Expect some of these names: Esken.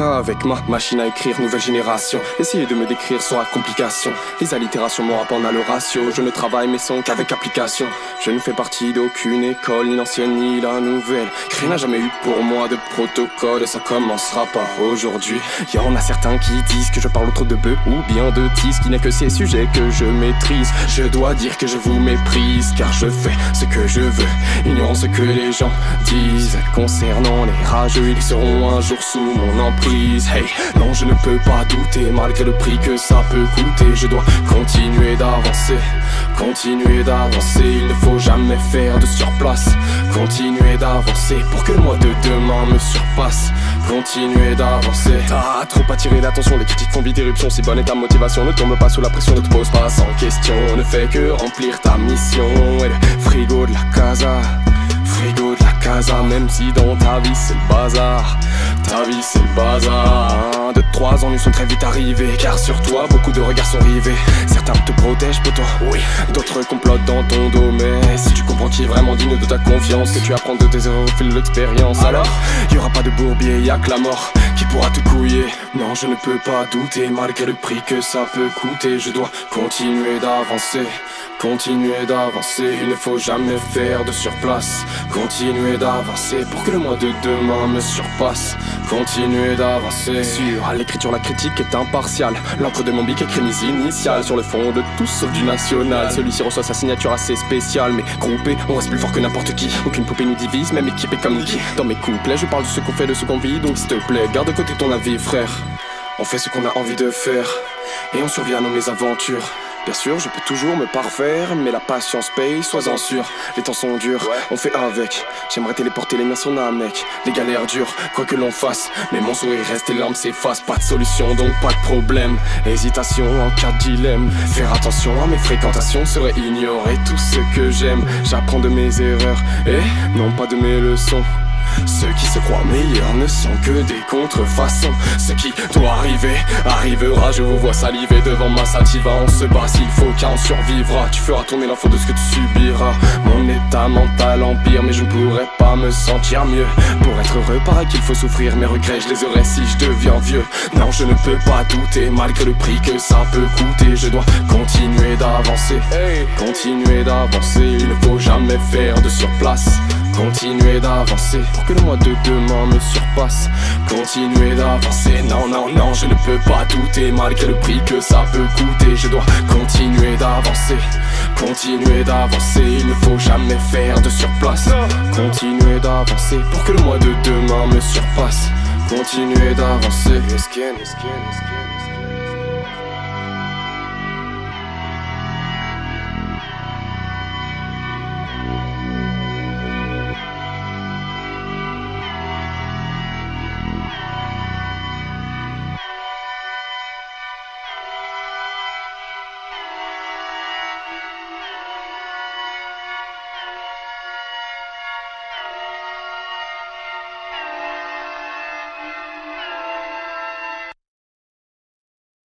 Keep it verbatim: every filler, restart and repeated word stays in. Ah, avec ma machine à écrire, nouvelle génération. Essayez de me décrire sera complication. Les allitérations, mon rap en a le ratio. Je ne travaille mes sons qu'avec application. Je ne fais partie d'aucune école, ni l'ancienne ni la nouvelle. Rien n'a jamais eu pour moi de protocole, et ça commencera par aujourd'hui. Y en a certains qui disent que je parle trop de bœufs ou bien de tis, qui n'est que ces sujets que je maîtrise. Je dois dire que je vous méprise, car je fais ce que je veux, ignorant ce que les gens disent. Concernant les rageux, ils seront un jour sous mon emprise. Hey, non, je ne peux pas douter, malgré le prix que ça peut coûter. Je dois continuer d'avancer, continuer d'avancer. Il ne faut jamais faire de surplace, continuer d'avancer pour que le moi de demain me surpasse. Continuer d'avancer. T'as trop attiré l'attention, les critiques font vite éruption. Si bonne est ta motivation, ne tombe pas sous la pression, ne te pose pas sans question. Ne fais que remplir ta mission. Et le frigo de la casa, frigo de la casa, même si dans ta vie c'est le bazar, ta vie c'est le bazar. Un, deux, trois ennuis sont très vite arrivés, car sur toi beaucoup de regards sont rivés. Certains te protègent pour toi, oui, d'autres complotent dans ton domaine. Si tu comprends qui est vraiment digne de ta confiance, que tu apprends de tes erreurs au fil de l'expérience, alors y'aura pas de bourbier, y'a que la mort qui pourra te couiller. Non, je ne peux pas douter, malgré le prix que ça peut coûter. Je dois continuer d'avancer, continuer d'avancer. Il ne faut jamais faire de surplace, continuer d'avancer pour que le moi de demain me surpasse. Continuer d'avancer. Sur l'écriture, la critique est impartiale. L'encre de mon bic écrit mes initiales sur le fond de tous sauf du national. Celui-ci reçoit sa signature assez spéciale, mais groupé, on reste plus fort que n'importe qui. Aucune poupée nous divise, même équipée comme Niki. Dans mes couplets, je parle de ce qu'on fait, de ce qu'on vit. Donc s'il te plaît, garde de côté ton avis, frère. On fait ce qu'on a envie de faire, et on survit à nos mésaventures. Bien sûr, je peux toujours me parfaire, mais la patience paye, sois-en sûr. Les temps sont durs, ouais, on fait avec. J'aimerais téléporter les miens sur un mec. Les galères durent, quoi que l'on fasse, mais mon sourire reste et larmes s'effacent. Pas de solution, donc pas de problème. Hésitation en cas de dilemme. Faire attention à mes fréquentations serait ignorer tout ce que j'aime. J'apprends de mes erreurs, et non pas de mes leçons. Ceux qui se croient meilleurs ne sont que des contrefaçons. Ce qui doit arriver, arrivera. Je vous vois saliver devant ma sativa. On se bat s'il faut car on survivra. Tu feras tourner l'info de ce que tu subiras. Mon état mental empire, mais je ne pourrais pas me sentir mieux. Pour être heureux, pareil qu'il faut souffrir. Mes regrets, je les aurai si je deviens vieux. Non, je ne peux pas douter, malgré le prix que ça peut coûter. Je dois continuer d'avancer, continuer d'avancer. Il ne faut jamais faire de surplace, continuer d'avancer pour que le moi de demain me surpasse. Continuer d'avancer, non, non, non, je ne peux pas douter, malgré le prix que ça peut coûter. Je dois continuer d'avancer, continuer d'avancer. Il ne faut jamais faire de surplace, continuer d'avancer pour que le moi de demain me surpasse. Continuer d'avancer. Esken, Esken, Esken, Esken.